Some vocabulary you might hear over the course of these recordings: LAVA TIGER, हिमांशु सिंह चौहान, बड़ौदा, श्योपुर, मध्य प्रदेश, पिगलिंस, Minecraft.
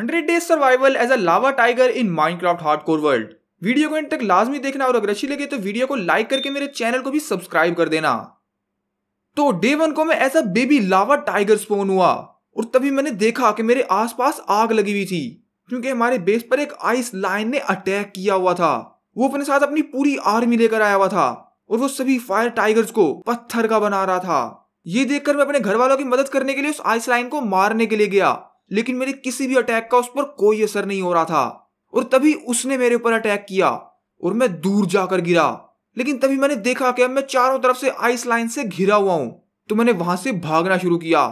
100 days survival as a lava tiger in Minecraft hardcore world. Video को end तक लाजमी देखना और अगर अच्छी लगे तो वीडियो को लाइक करके मेरे चैनल को भी सब्सक्राइब कर देना। तो डे 1 को मैं ऐसा बेबी लावा टाइगर स्पोन हुआ और तभी मैंने देखा कि मेरे आसपास आग लगी हुई थी क्योंकि हमारे बेस पर एक आइस लाइन ने अटैक किया हुआ था। वो अपने साथ अपनी पूरी आर्मी लेकर आया हुआ था और वो सभी फायर टाइगर्स को पत्थर का बना रहा था। ये देखकर मैं अपने घर वालों की मदद करने के लिए उस आइस लाइन को मारने के लिए गया, लेकिन मेरे किसी भी अटैक का उस पर कोई असर नहीं हो रहा था और तभी उसने मेरे ऊपर अटैक किया और मैं दूर जाकर गिरा। लेकिन तभी मैंने देखा कि अब मैं चारों तरफ से आइस लाइन से घिरा हुआ हूं, तो मैंने वहां से भागना शुरू किया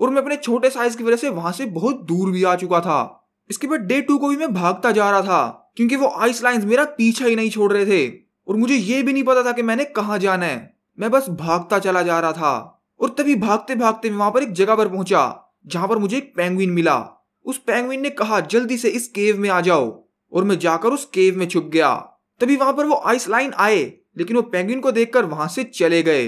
और मैं अपने छोटे साइज की वजह से वहां से बहुत दूर भी आ चुका था। इसके बाद डे 2 को भी मैं भागता जा रहा था क्योंकि वो आइस लाइन मेरा पीछा ही नहीं छोड़ रहे थे और मुझे ये भी नहीं पता था कि मैंने कहाँ जाना है। मैं बस भागता चला जा रहा था और तभी भागते भागते मैं वहां पर एक जगह पर पहुंचा जहां पर मुझे एक पेंगुइन मिला। उस पेंगुइन ने कहा जल्दी से इस केव में आ जाओ और मैं जाकर उस केव में छुप गया। तभी वहां पर वो आइस लाइन आए लेकिन वो पेंगुइन को देखकर वहां से चले गए।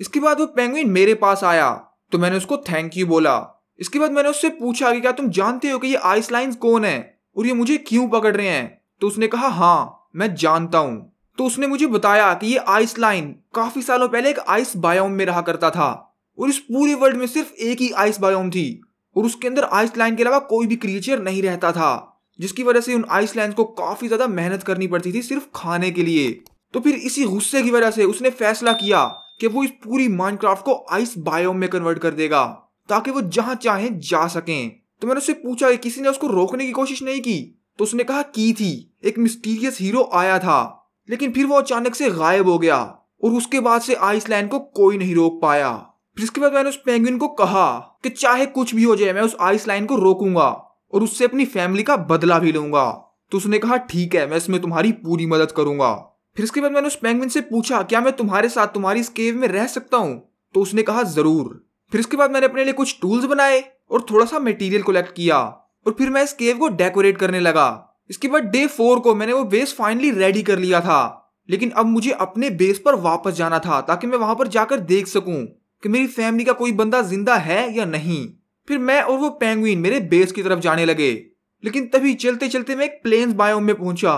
इसके बाद वो पेंगुइन मेरे पास आया तो मैंने उसको थैंक यू बोला। इसके बाद मैंने उससे पूछा कि क्या तुम जानते हो कि ये आइस लाइंस कौन है और ये मुझे क्यों पकड़ रहे हैं? तो उसने कहा हाँ मैं जानता हूं। तो उसने मुझे बताया कि ये आइस लाइन काफी सालों पहले एक आइस बायोम में रहा करता था और इस पूरे वर्ल्ड में सिर्फ एक ही आइस बायोम थी और उसके अंदर आइस लाइन के अलावा कोई भी क्रिएचर नहीं रहता था, जिसकी वजह से उन आइस लाइन को काफी ज्यादा मेहनत करनी पड़ती थी सिर्फ खाने के लिए। तो फिर इसी गुस्से की वजह से उसने फैसला किया कि वो इस पूरी माइनक्राफ्ट को आइस बायोम में कन्वर्ट कर देगा ताकि वो जहां चाहे जा सकें। तो मैंने उससे पूछा कि किसी ने उसको रोकने की कोशिश नहीं की? तो उसने कहा की थी, एक मिस्टीरियस हीरो आया था लेकिन फिर वो अचानक से गायब हो गया और उसके बाद से आइस लाइन को कोई नहीं रोक पाया। फिर इसके बाद मैंने उस पेंगुइन को कहा कि चाहे कुछ भी हो जाए मैं उस आइस लाइन को रोकूंगा और उससे अपनी फैमिली का बदला भी लूंगा। तो उसने कहा ठीक है मैं इसमें तुम्हारी पूरी मदद करूंगा। फिर इसके बाद मैंने उस पेंगुइन से पूछा क्या मैं तुम्हारे साथ तुम्हारी इस केव में रह सकता हूँ? तो उसने कहा जरूर। फिर इसके बाद मैंने अपने लिए कुछ टूल्स बनाए और थोड़ा सा मटेरियल कलेक्ट किया और फिर मैं इस केव को डेकोरेट करने लगा। इसके बाद डे 4 को मैंने वो बेस फाइनली रेडी कर लिया था, लेकिन अब मुझे अपने बेस पर वापस जाना था ताकि मैं वहां पर जाकर देख सकूं कि मेरी फैमिली का कोई बंदा जिंदा है या नहीं। फिर मैं और वो पेंगुइन मेरे बेस की तरफ जाने लगे, लेकिन तभी चलते चलते मैं एक प्लेन्स बायोम में पहुंचा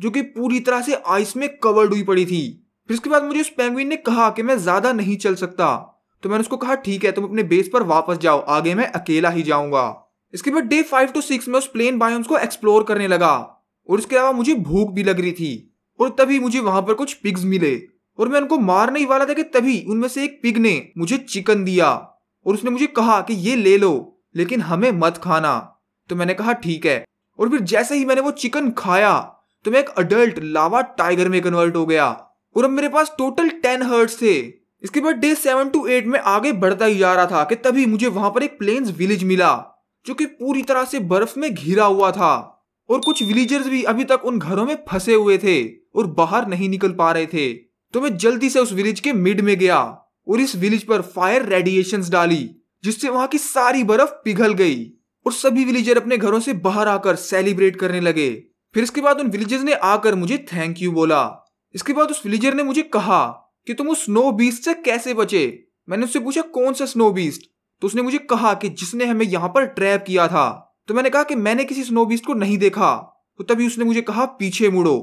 जो कि पूरी तरह से आइस में कवर्ड हुई पड़ी थी। फिर इसके बाद मुझे उस पेंगुइन ने कहा कि मैं ज्यादा नहीं चल सकता, तो मैंने उसको कहा ठीक है तुम अपने बेस पर वापस जाओ, आगे मैं अकेला ही जाऊंगा। इसके बाद डे 5 to 6 में उस प्लेन बायोम्स को एक्सप्लोर करने लगा और इसके अलावा मुझे भूख भी लग रही थी और तभी मुझे वहां पर कुछ पिग्स मिले और मैं उनको मारने ही वाला था कि तभी उनमें से एक पिग ने मुझे चिकन दिया और उसने मुझे कहा कि ये ले लो लेकिन हमें मत खाना। तो मैंने कहा ठीक है और फिर जैसे ही मैंने वो चिकन खाया तो मैं एक अडल्ट लावा टाइगर में कन्वर्ट हो गया और अब मेरे पास टोटल 10 हर्ट्स थे। इसके बाद डे 7 to 8 में आगे बढ़ता ही जा रहा था कि तभी मुझे वहां पर एक प्लेन्स विलेज मिला जो कि पूरी तरह से बर्फ में घिरा हुआ था और कुछ विलेजर्स भी अभी तक उन घरों में फंसे हुए थे और बाहर नहीं निकल पा रहे थे। तो मैं जल्दी से उस विलेज के मिड में गया और इस विलेज पर फायर रेडिएशंस डाली जिससे वहां की सारी बर्फ पिघल गई और सभी विलेजर अपने घरों से बाहर आकर सेलिब्रेट करने लगे। फिर इसके बाद उन विलेजर्स ने आकर मुझे थैंक यू बोला। इसके बाद उस विलेजर ने मुझे कहा कि तुम उस स्नो बीस्ट से कैसे बचे? मैंने उससे पूछा कौन सा स्नो बीस्ट? तो उसने मुझे कहा कि जिसने हमें यहाँ पर ट्रैप किया था। तो मैंने कहा कि मैंने किसी स्नो बीस्ट को नहीं देखा। तो तभी उसने मुझे कहा पीछे मुड़ो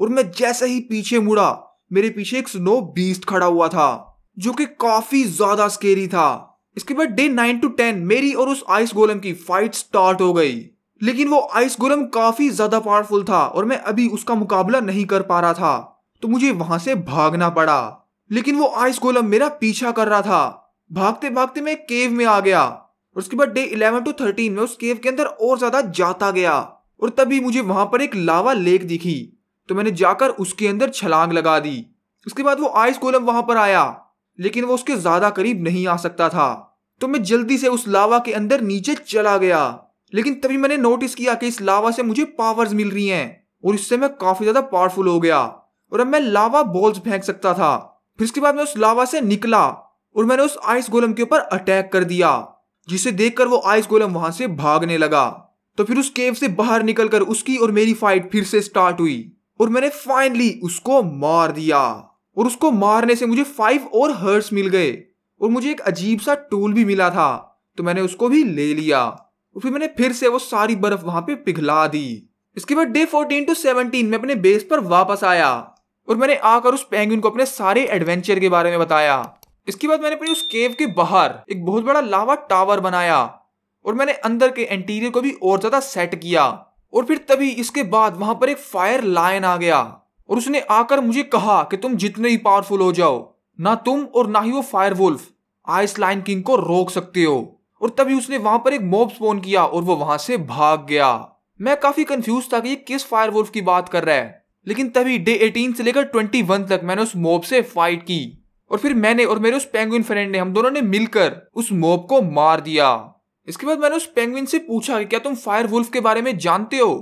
और मैं जैसे ही पीछे मुड़ा मेरे पीछे एक स्नो बीस्ट खड़ा हुआ था जो कि काफी ज्यादा स्केरी था। इसके बाद डे 9 to 10 मेरी और उस आइस गोलम की फाइट स्टार्ट हो गई, लेकिन वो आइस गोलम काफी ज्यादा पावरफुल था और मैं अभी उसका मुकाबला नहीं कर पा रहा था तो मुझे वहां से भागना पड़ा। लेकिन वो आइस गोलम मेरा पीछा कर रहा था। भागते भागते मैं केव में आ गया और उसके बाद डे 11 to 13 में उस केव के अंदर और ज्यादा जाता गया और तभी मुझे वहां पर एक लावा लेक दिखी तो मैंने जाकर उसके अंदर छलांग लगा दी। उसके बाद वो आइस गोलम वहां पर आया लेकिन वो उसके ज्यादा करीब नहीं आ सकता था तो मैं जल्दी से उस लावा के अंदर नीचे चला गया। लेकिन तभी मैंने नोटिस किया कि इस लावा से मुझे पावर्स मिल रही हैं और इससे मैं काफी ज्यादा पावरफुल हो गया और अब मैं लावा बॉल्स फेंक सकता था। फिर इसके बाद मैं उस लावा से निकला और मैंने उस आइस गोलम के ऊपर अटैक कर दिया जिसे देखकर वो आइस गोलम वहां से भागने लगा। तो फिर उस केव से बाहर निकलकर उसकी और मेरी फाइट फिर से स्टार्ट हुई और मैंने फाइनली उसको मार दिया और उसको मारने से मुझे 5 और हर्ट्स मिल गए और मुझे एक अजीब सा टूल भी मिला था तो मैंने उसको भी ले लिया और फिर मैंने फिर से वो सारी बर्फ वहां पे पिघला दी। इसके बाद डे 14 to 17 में अपने बेस पर वापस आया और मैंने आकर उस पेंगुइन को अपने सारे एडवेंचर के बारे में बताया। इसके बाद मैंने अपने उस केव के बाहर एक बहुत बड़ा लावा टावर बनाया और मैंने अंदर के इंटीरियर को भी और ज्यादा सेट किया। और फिर तभी इसके बाद वहां पर एक फायर लायन आ गया और उसने आकर मुझे कहा कि तुम जितने ही पावरफुल हो जाओ, ना तुम और ना ही वो fire wolf ice lion king को रोक सकते हो। और तभी उसने वहां पर एक मॉब स्पॉन किया और वो वहां से भाग गया। मैं काफी कंफ्यूज था कि ये किस फायर वुल्फ की बात कर रहा है, लेकिन तभी डे 18 से लेकर 21 तक मैंने उस मॉब से फाइट की और फिर मैंने और मेरे उस पेंगुइन फ्रेंड ने, हम दोनों ने मिलकर उस मॉब को मार दिया। इसके बाद मैंने उस पेंगुइन से पूछा कि क्या तुम फायर वुल्फ के बारे में जानते हो,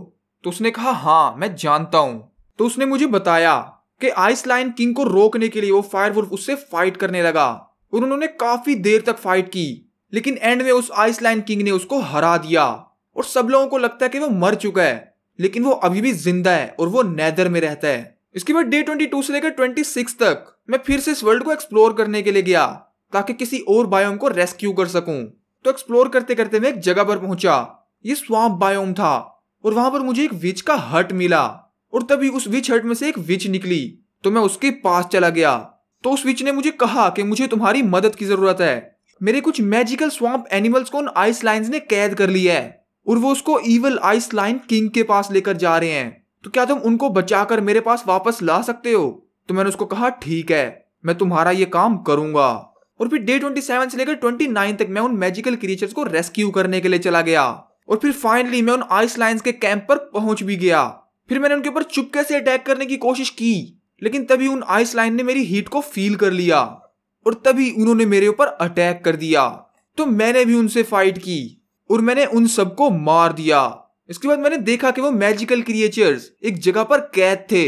तो उसने कहा हाँ मैं जानता हूँ। तो उसने मुझे बताया कि आइस लायन किंग को रोकने के लिए वो फायर वुल्फ उससे फाइट करने लगा और उन्होंने काफी देर तक फाइट की, लेकिन एंड में उस आइस लायन किंग ने उसको हरा दिया। और सब लोगों को लगता है कि वो मर चुका है, लेकिन वो अभी भी जिंदा है और वो नेदर में रहता है। इसके बाद डे 22 से लेकर 26 तक मैं फिर से इस वर्ल्ड को एक्सप्लोर करने के लिए गया ताकि किसी और बायोम को रेस्क्यू कर सकूं। तो एक्सप्लोर करते करते मैं एक जगह पर पहुंचा, ये स्वाम्प बायोम था और वहां पर मुझे एक विच का हट मिला। और तभी उस विच हट में से एक विच निकली तो मैं उसके पास चला गया। तो उस विच ने मुझे कहा कि मुझे तुम्हारी मदद की जरूरत है, मेरे कुछ मैजिकल स्वाम्प एनिमल्स को उन आइस लायंस ने कैद कर लिया है और वो उसको ईवल आइस लायन किंग के पास लेकर जा रहे हैं, तो क्या तुम उनको बचाकर मेरे पास वापस ला सकते हो। तो मैंने उसको कहा ठीक है मैं तुम्हारा ये काम करूंगा। और फिर डे 27 से लेकर 29 तक मैं उन मैजिकल क्रिएचर्स को रेस्क्यू करने के लिए चला गया और फिर फाइनली मैं उन आइस लायंस के कैंप पर पहुंच भी गया। फिर मैंने उनके ऊपर चुपके से अटैक करने की कोशिश की, लेकिन तभी उन आइस लायन ने मेरी हीट को फील कर लिया और तभी उन्होंने मेरे ऊपर अटैक कर दिया। तो मैंने भी उनसे फाइट की और मैंने उन सबको मार दिया। इसके बाद मैंने देखा कि वो मैजिकल क्रिएचर्स एक जगह पर कैद थे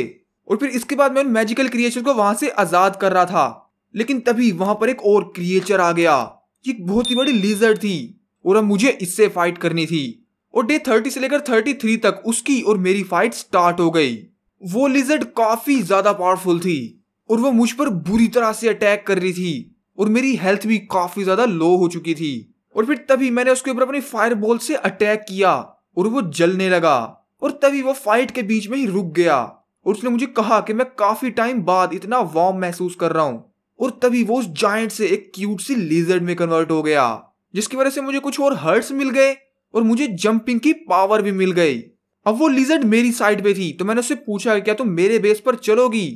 और फिर इसके बाद मैं उन मैजिकल क्रिएचर को वहां से आजाद कर रहा था, लेकिन तभी वहां पर एक और क्रिएचर आ गया। ये एक बहुत ही बड़ी लिजर्ड थी और अब मुझे इससे फाइट करनी थी। और डे 30 से लेकर 33 तक उसकी और मेरी फाइट स्टार्ट हो गई। वो लिजर्ड काफी ज्यादा पावरफुल थी और वो मुझ पर बुरी तरह से अटैक कर रही थी और मेरी हेल्थ भी काफी ज्यादा लो हो चुकी थी। और फिर तभी मैंने उसके ऊपर अपनी फायरबॉल से अटैक किया और वो जलने लगा और तभी वो फाइट के बीच में ही रुक गया। और उसने मुझे कहा कि मैं काफी टाइम बाद इतना वार्म महसूस कर रहा हूँ। और तभी वो उस जायंट से एक क्यूट सी लिजर्ड में कन्वर्ट हो गया, जिसकी वजह से मुझे कुछ और हर्ट्स मिल गए और मुझे जंपिंग की पावर भी मिल गई। अब वो लिजर्ड मेरी साइड पे थी तो मैंने उससे पूछा क्या तुम मेरे बेस पर चलोगी,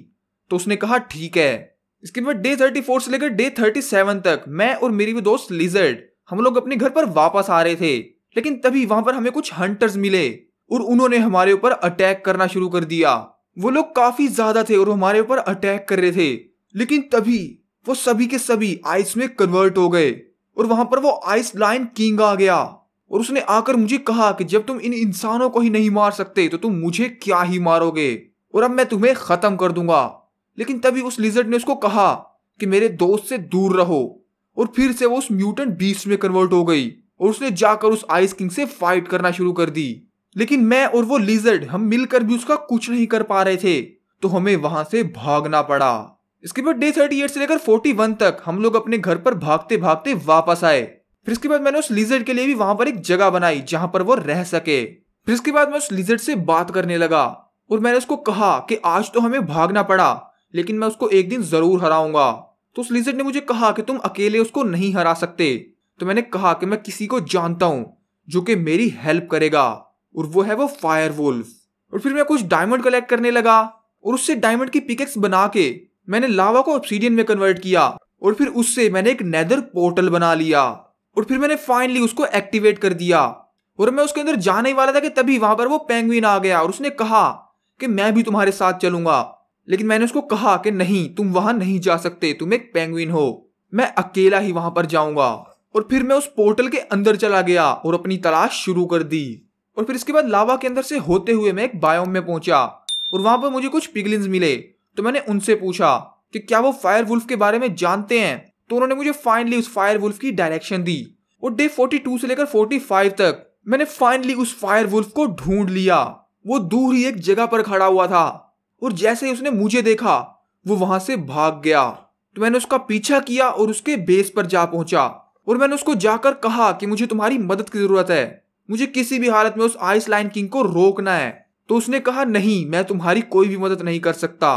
तो उसने कहा ठीक है। इसके बाद डे 34 से लेकर डे 37 तक मैं और मेरी भी दोस्त लिजर्ड, हम लोग अपने घर पर वापस आ रहे थे, लेकिन तभी वहां पर हमें कुछ हंटर्स मिले और उन्होंने हमारे ऊपर अटैक करना शुरू कर दिया। वो लोग काफी ज्यादा थे और हमारे ऊपर अटैक कर रहे थे, लेकिन तभी वो सभी के सभी आइस में कन्वर्ट हो गए और वहां पर वो आइस लायन किंग आ गया और उसने आकर मुझे कहा कि जब तुम इन इंसानों को ही नहीं मार सकते तो तुम मुझे क्या ही मारोगे और अब मैं तुम्हें खत्म कर दूंगा। लेकिन तभी उस लिजर्ड ने उसको कहा कि मेरे दोस्त से दूर रहो और फिर से वो उस म्यूटेंट बीस्ट में कन्वर्ट हो गई और उसने जाकर उस आइस किंग से फाइट करना शुरू कर दी। लेकिन मैं और वो लिजर्ड हम मिलकर भी उसका कुछ नहीं कर पा रहे थे, तो हमें वहां से भागना पड़ा। इसके बाद डे 38 से लेकर 41 तक हम लोग अपने घर पर भागते भागते वापस आए। फिर इसके बाद मैंने उस लिजर्ड के लिए भी वहां पर एक जगह बनाई जहां पर वो रह सके। फिर इसके बाद मैं उस लिजर्ड से बात करने लगा और मैंने उसको कहा कि आज तो हमें भागना पड़ा, लेकिन मैं उसको एक दिन जरूर हराऊंगा। तो उस लिजर्ड ने मुझे कहा कि तुम अकेले उसको नहीं हरा सकते, तो मैंने कहा कि मैं किसी को जानता हूँ जो कि मेरी हेल्प करेगा और वो है वो फायर वुल्फ। और फिर मैं कुछ डायमंड कलेक्ट करने लगा और उससे डायमंड की पिकेक्स बना के मैंने लावा को ऑब्सीडियन में कन्वर्ट किया और फिर उससे मैंने एक नेदर पोर्टल बना लिया और फिर मैंने फाइनली उसको एक्टिवेट कर दिया। और मैं उसके अंदर जाने वाला था कि तभी वहां पर वो पेंगुइन आ गया और उसने कहा कि मैं भी तुम्हारे साथ चलूंगा, लेकिन मैंने उसको कहा कि नहीं तुम वहां नहीं जा सकते, तुम एक पेंगुइन हो, मैं अकेला ही वहां पर जाऊंगा। और फिर मैं उस पोर्टल के अंदर चला गया और अपनी तलाश शुरू कर दी। और फिर इसके बाद लावा के अंदर से होते हुए मैं एक बायोम में पहुंचा और वहां पर मुझे कुछ पिगलिंस मिले, तो मैंने उनसे पूछा कि क्या वो फायर वुल्फ के बारे में जानते हैं, तो उन्होंने मुझे फाइनली उस फायर वुल्फ की डायरेक्शन दी। और डे 42 से लेकर 45 तक मैंने फाइनली उस फायर वुल्फ को ढूंढ लिया। वो दूर ही एक जगह पर खड़ा हुआ था और जैसे ही उसने मुझे देखा वो वहां से भाग गया। तो मैंने उसका पीछा किया और उसके बेस पर जा पहुंचा और मैंने उसको जाकर कहा कि मुझे तुम्हारी मदद की जरूरत है, मुझे किसी भी हालत में उस आइस लाइन किंग को रोकना है। तो उसने कहा नहीं, मैं तुम्हारी कोई भी मदद नहीं कर सकता।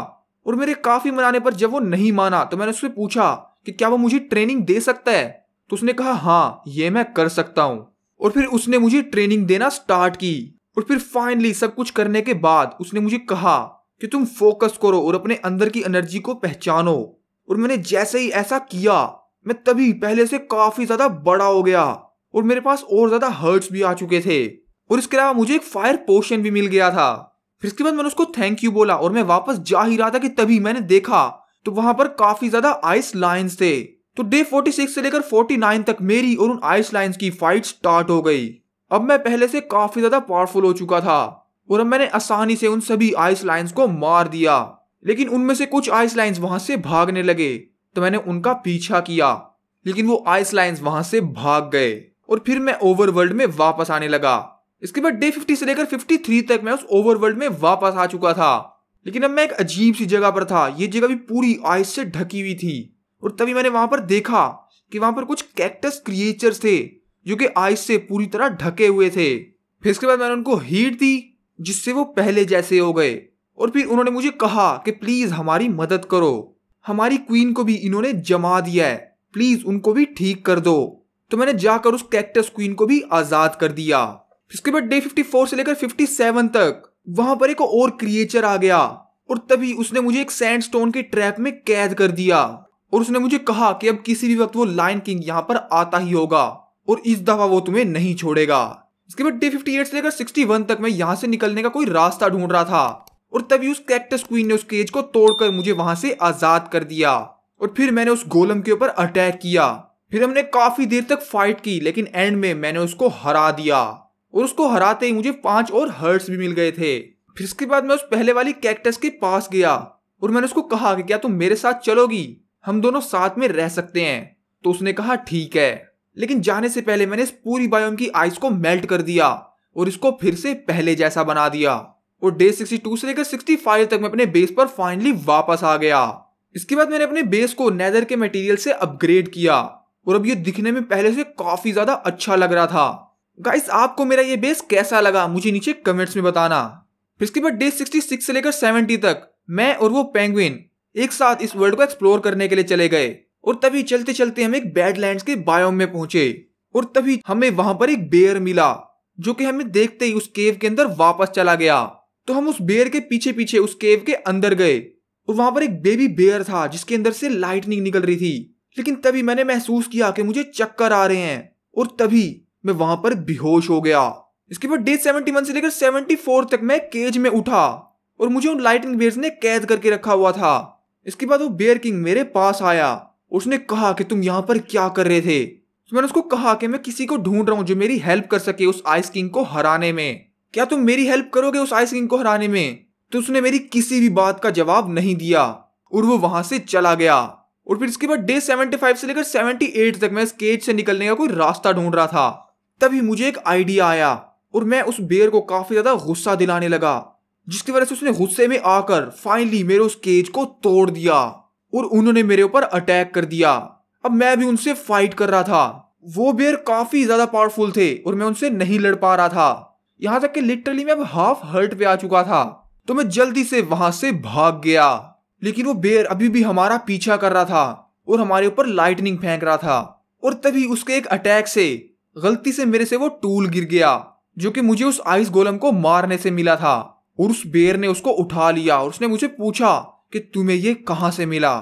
और मेरे काफी मनाने पर जब वो नहीं माना तो मैंने उससे पूछा कि क्या वो मुझे ट्रेनिंग दे सकता है। तो उसने कहा हाँ, ये मैं कर सकता हूँ। और फिर उसने मुझे ट्रेनिंग देना स्टार्ट की। और फिर फाइनली सब कुछ करने के बाद उसने मुझे कहा कि तुम फोकस करो और अपने अंदर की एनर्जी को पहचानो। और मैंने जैसे ही ऐसा किया, मैं तभी पहले से काफी ज्यादा बड़ा हो गया और मेरे पास और ज्यादा हर्ट्स भी आ चुके थे। और इसके अलावा मुझे एक फायर पोशन भी मिल गया था। फिर इसके बाद मैंने उसको थैंक यू बोला और मैं वापस जा ही रहा था कि तभी मैंने देखा तो वहां पर काफी ज्यादा आइस लाइंस थे। तो डे 46 से लेकर 49 तक मेरी और उन आइस लाइंस की फाइट स्टार्ट हो गई। अब मैं पहले से काफी ज्यादा पावरफुल हो चुका था और अब मैंने आसानी से उन सभी आइस लाइंस को मार दिया। लेकिन उनमें से कुछ आइस लाइंस वहां से भागने लगे तो मैंने उनका पीछा किया, लेकिन वो आइस लाइंस वहां से भाग गए। और फिर मैं ओवरवर्ल्ड में वापस आने लगा। इसके बाद डे 50 से लेकर 53 तक मैं उस ओवरवर्ल्ड में वापस आ चुका था। लेकिन अब मैं एक अजीब सी जगह पर था। ये जगह भी पूरी आइस से ढकी हुई थी। और तभी मैंने वहां पर देखा कि वहां पर कुछ कैक्टस क्रिएचर्स थे जो कि आइस से पूरी तरह ढके हुए थे। फिर इसके बाद मैंने उनको हीट दी जिससे वो पहले जैसे हो गए। और फिर उन्होंने मुझे कहा कि प्लीज हमारी मदद करो, हमारी क्वीन को भी इन्होंने जमा दिया है, प्लीज उनको भी ठीक कर दो। तो मैंने जाकर उस कैक्टस क्वीन को भी आजाद कर दिया। इसके बाद डे 54 से लेकर 57 तक वहां पर एक और क्रिएचर आ गया और तभी उसने मुझे एक सैंडस्टोन के ट्रैप में कैद कर दिया। और उसने मुझे कहा कि अब किसी भी वक्त वो लायन किंग यहाँ पर आता ही होगा और इस दफा वो तुम्हें नहीं छोड़ेगा। इसके बाद डे 58 से लेकर 61 तक मैं यहाँ से निकलने का कोई रास्ता ढूंढ रहा था और तभी उस कैक्टस क्वीन ने उस केज को तोड़कर मुझे वहां से आजाद कर दिया। और फिर मैंने उस गोलम के ऊपर अटैक किया। फिर हमने काफी देर तक फाइट की, लेकिन एंड में मैंने उसको हरा दिया। और उसको हराते ही मुझे 5 और हर्ट्स भी मिल गए थे। फिर इसके बाद मैं उस पहले वाली कैक्टस के पास गया और मैंने उसको कहा कि क्या तुम मेरे साथ चलोगी, हम दोनों साथ में रह सकते हैं। तो उसने कहा ठीक है। लेकिन जाने से पहले मैंने इस पूरी बायोम की आइस को मेल्ट कर दिया और इसको फिर से पहले जैसा बना दिया। और डे 62 से लेकर 65 तक मैं अपने बेस पर फाइनली वापस आ गया। इसके बाद मैंने अपने बेस को नेदर के मटेरियल से अपग्रेड किया और अब ये दिखने में पहले से काफी ज्यादा अच्छा लग रहा था। गाइस, आपको मेरा ये बेस कैसा लगा मुझे नीचे कमेंट्स में बताना। फिर इसके बाद डे 66 से लेकर 70 तक मैं और वो पेंगुइन एक साथ इस वर्ल्ड को एक्सप्लोर करने के लिए चले गए। और तभी चलते चलते हम एक बैडलैंड्स के बायोम में पहुंचे और तभी हमें वहां पर एक बेयर मिला जो कि हमें देखते ही उस केव के अंदर वापस चला गया। तो हम उस बेयर के पीछे पीछे उस केव के अंदर गए और वहां पर एक बेबी बेयर था जिसके अंदर से लाइटनिंग निकल रही थी। लेकिन तभी मैंने महसूस किया कि मुझे चक्कर आ रहे हैं और तभी मैं वहां पर बेहोश हो गया। इसके बाद डे 71 से लेकर 74 तक मैं केज में उठा और मुझे उन लाइटनिंग बेयर्स ने कैद करके रखा हुआ था। इसके बाद वो बेयर किंग मेरे पास आया। उसने कहा कि तुम यहाँ पर क्या कर रहे थे। तो मैंने उसको कहा कि मैं किसी को ढूंढ रहा हूँ जो मेरी हेल्प कर सके उस आइस किंग को हराने में, क्या तुम मेरी हेल्प करोगे उस आइस किंग को हराने में। तो उसने मेरी किसी भी बात का जवाब नहीं दिया और वो वहां से चला गया। और फिर इसके बाद डे 75 से लेकर 78 तक मैं इस केज से निकलने का कोई रास्ता ढूंढ रहा था। तभी मुझे एक आइडिया आया और मैं उस बेयर को काफी ज्यादा गुस्सा दिलाने लगा, जिसकी वजह से उसने गुस्से में आकर फाइनली मेरे उस केज को तोड़ दिया और उन्होंने मेरे ऊपर अटैक कर दिया। अब मैं भी उनसे फाइट कर रहा था। वो बेयर काफी ज्यादा पावरफुल थे और मैं उनसे नहीं लड़ पा रहा था, यहाँ तक कि लिटरली मैं अब हाफ हर्ट पे आ चुका था। तो मैं जल्दी से वहां से भाग गया। लेकिन वो बेयर अभी भी हमारा पीछा कर रहा था और हमारे ऊपर लाइटनिंग फेंक रहा था। और तभी उसके एक अटैक से गलती से मेरे से वो टूल गिर गया जो कि मुझे उस आइस गोलम को मारने से मिला था। और उस बेयर ने उसको उठा लिया और उसने मुझे पूछा कि तुम्हें ये कहाँ से मिला।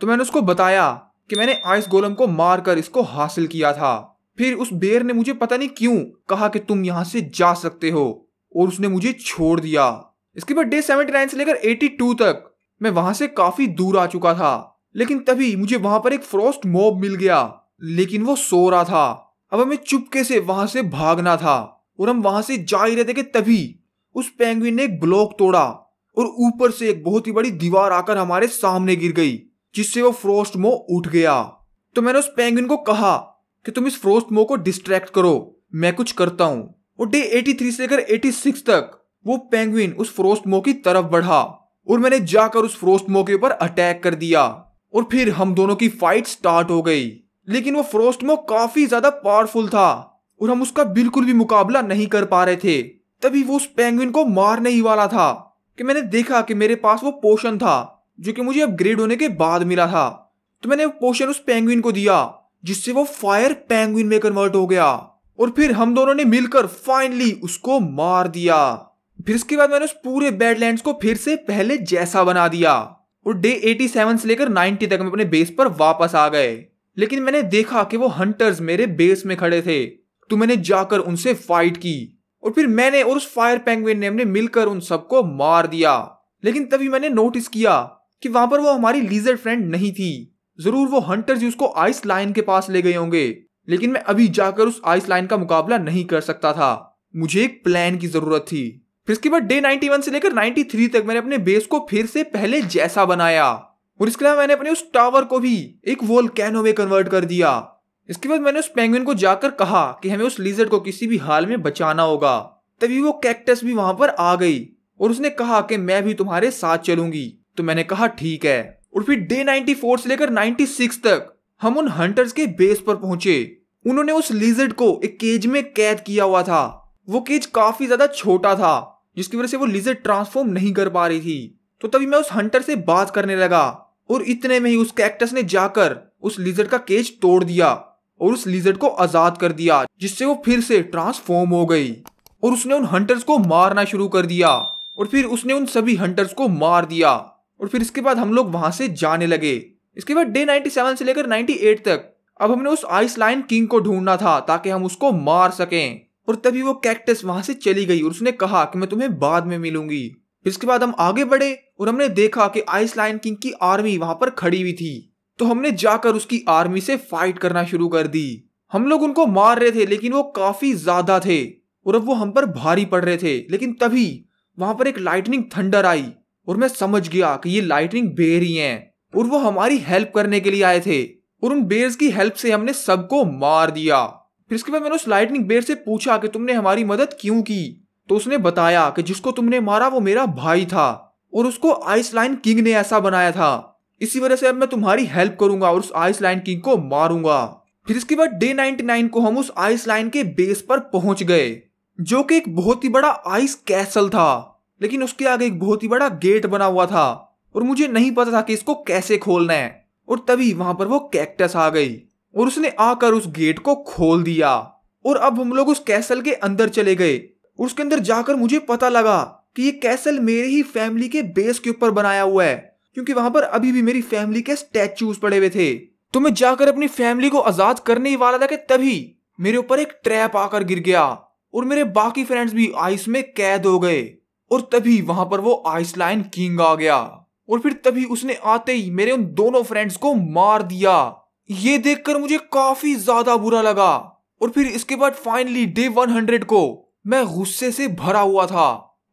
तो मैंने उसको बताया कि मैंने आइस गोलम को मारकर इसको हासिल किया था। फिर उस बेयर ने मुझे पता नहीं क्यों कहा कि तुम यहाँ से जा सकते हो और उसने मुझे छोड़ दिया। इसके बाद डे 79 से लेकर 82 तक मैं वहां से काफी दूर आ चुका था। लेकिन तभी मुझे वहां पर एक फ्रॉस्ट मॉब मिल गया, लेकिन वो सो रहा था। अब हमें चुपके से वहां से भागना था और हम वहां से जा ही रहे थे कि तभी उस पेंगुइन ने एक ब्लॉक तोड़ा और ऊपर से एक बहुत ही बड़ी दीवार आकर हमारे सामने गिर गई, जिससे वो फ्रॉस्ट मॉब उठ गया। तो मैंने उस पेंगुइन को कहा कि तुम इस फ्रॉस्ट मॉब को डिस्ट्रैक्ट करो, मैं कुछ करता हूँ। और डे 83 से लेकर 86 तक वो पेंगुइन उस फ्रॉस्ट मॉब की तरफ बढ़ा और मैंने जाकर उस फ्रॉस्ट मॉब के ऊपर अटैक कर दिया। और फिर हम दोनों की फाइट स्टार्ट हो गई। लेकिन वो फ्रॉस्ट मॉब काफी ज्यादा पावरफुल था और हम उसका बिल्कुल भी मुकाबला नहीं कर पा रहे थे। तभी वो उस पेंगुइन को मारने ही वाला था कि मैंने देखा कि मेरे पास वो पोशन था जो कि मुझे अपग्रेड होने के बाद मिला था। तो मैंने वो पोशन उस पेंगुइन को दिया जिससे वो फायर पेंगुइन में कन्वर्ट हो गया और फिर हम दोनों ने मिलकर फाइनली उसको मार दिया। फिर इसके बाद मैंने उस पूरे बैडलैंड्स को फिर से पहले जैसा बना दिया और डे 87 से लेकर 90 तक हम अपने बेस पर वापस आ गए। लेकिन मैंने देखा कि वो हंटर्स मेरे बेस में खड़े थे तो मैंने जाकर उनसे फाइट की और फिर मैंने और उस फायर पेंगुइन ने हमने मिलकर उन सबको मार दिया। लेकिन तभी मैंने नोटिस किया कि वहां पर वो हमारी लीजर्ड फ्रेंड नहीं थी। जरूर वो हंटर्स ही उसको आइस लाइन के पास ले गए होंगे, लेकिन मैं अभी जाकर उस आइस लाइन का मुकाबला नहीं कर सकता था। मुझे एक प्लान की जरूरत थी। फिर इसके बाद डे 91 से लेकर 93 तक मैंने अपने बेस को फिर से पहले जैसा बनाया और इसके अलावा मैंने अपने उस टावर को भी एक वोल्केनो में कन्वर्ट कर दिया। इसके बाद मैंने उस पेंगुइन को जाकर कहा कि हमें उस लिजर्ड को किसी भी हाल में बचाना होगा। तभी वो कैक्टस भी वहां पर आ गई और उसने कहा कि मैं भी तुम्हारे साथ चलूंगी। तो मैंने कहा ठीक है। और फिर डे 94 से लेकर 96 तक हम उन हंटर्स के बेस पर पहुंचे। उन्होंने उस लिजर्ड को एक केज में कैद किया हुआ था। वो केज काफी ज्यादा छोटा था जिसकी वजह से वो लिजर्ड ट्रांसफॉर्म नहीं कर पा रही थी। तो तभी मैं उस हंटर से बात करने लगा और इतने में ही उस कैक्टस ने जाकर उस लिजर्ड का केज तोड़ दिया और उस लिजर्ड को आजाद कर दिया जिससे वो फिर से ट्रांसफॉर्म हो गई और उसने उन हंटर्स को मारना शुरू कर दिया और फिर उसने उन सभी हंटर्स को मार दिया। और फिर इसके बाद हम लोग वहां से जाने लगे। इसके बाद डे 97 से लेकर 98 तक अब हमने उस आइस लाइन किंग को ढूंढना था ताकि हम उसको मार सकें। और तभी वो कैक्टस वहां से चली गई और उसने कहा कि मैं तुम्हें बाद में मिलूंगी। फिर इसके बाद हम आगे बढ़े और हमने देखा कि आइस लाइन किंग की आर्मी वहां पर खड़ी हुई थी। तो हमने जाकर उसकी आर्मी से फाइट करना शुरू कर दी। हम लोग उनको मार रहे थे लेकिन वो काफी ज्यादा थे और अब वो हम पर भारी पड़ रहे थे। लेकिन तभी वहां पर एक लाइटनिंग थंडर आई और मैं समझ गया कि ये लाइटनिंग बेर ही हैं और वो हमारी हेल्प करने के लिए आए थे और उन बेयर्स की हेल्प से हमने सबको मार दिया। फिर इसके बाद मैंने उस लाइटनिंग बेयर से पूछा कि तुमने हमारी मदद क्यों की। तो उसने बताया कि जिसको तुमने मारा वो मेरा भाई था और उसको आइस लाइन किंग ने ऐसा बनाया था, इसी वजह से अब मैं तुम्हारी हेल्प करूंगा और उस आइस लाइन किंग को मारूंगा। फिर इसके बाद डे 99 को हम उस आइस लाइन के बेस पर पहुंच गए जो कि एक बहुत ही बड़ा आइस कैसल था। लेकिन उसके आगे एक बहुत ही बड़ा गेट बना हुआ था और मुझे नहीं पता था कि इसको कैसे खोलना है। और तभी वहां पर वो कैक्टस आ गई और उसने आकर उस गेट को खोल दिया। और अब हम लोग उस कैसल के अंदर चले गए और उसके अंदर जाकर मुझे पता लगा कि ये कैसल मेरे ही फैमिली के बेस के ऊपर बनाया हुआ है क्योंकि वहां पर अभी भी मेरी फैमिली के स्टैचूज पड़े हुए थे। तो मैं जाकर अपनी फैमिली को आजाद करने ही वाला था कि तभी मेरे ऊपर एक ट्रैप आकर गिर गया और मेरे बाकी फ्रेंड्स भी आइस में कैद हो गए। और तभी वहां पर वो आइस लाइन किंग आ गया और फिर तभी उसने आते ही मेरे उन दोनों फ्रेंड्स को मार दिया। ये देखकर मुझे काफी ज्यादा बुरा लगा। और फिर इसके बाद फाइनली डे 100 को मैं गुस्से से भरा हुआ था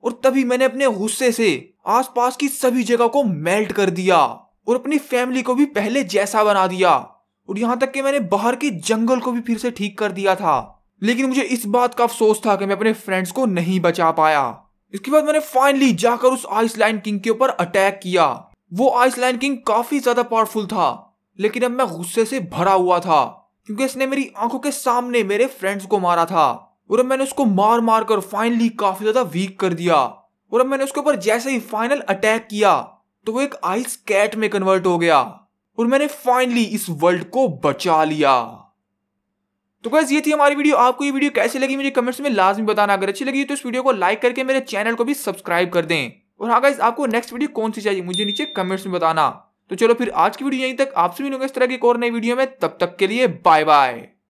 और तभी मैंने अपने गुस्से से आसपास की सभी जगह को मेल्ट कर दिया और अपनी फैमिली को भी पहले जैसा बना दिया और यहाँ तक कि मैंने बाहर के जंगल को भी फिर से ठीक कर दिया था। लेकिन मुझे इस बात का अफसोस था कि मैं अपने फ्रेंड्स को नहीं बचा पाया। इसके बाद मैंने फाइनली जाकर उस आइस लाइन किंग के ऊपर अटैक किया। वो आइस लाइन किंग काफी ज्यादा पावरफुल था लेकिन अब मैं गुस्से से भरा हुआ था क्योंकि इसने मेरी आंखों के सामने मेरे फ्रेंड्स को मारा था और अब मैंने उसको मार मार कर फाइनली काफी ज्यादा वीक कर दिया। और अब मैंने उसके ऊपर जैसे ही फाइनल अटैक किया तो वो एक आइस कैट में कन्वर्ट हो गया और मैंने फाइनली इस वर्ल्ड को बचा लिया। तो गाइस ये थी हमारी वीडियो। आपको ये वीडियो कैसे लगी मुझे कमेंट्स में लाजमी बताना। अगर अच्छी लगी तो इस वीडियो को लाइक करके मेरे चैनल को भी सब्सक्राइब कर दें। और हाँ गाइस आपको नेक्स्ट वीडियो कौन सी चाहिए मुझे नीचे कमेंट्स में बताना। तो चलो फिर आज की वीडियो यहीं तक। आपसे मिलूंगा इस तरह की एक और नई वीडियो में। तब तक के लिए बाय बाय।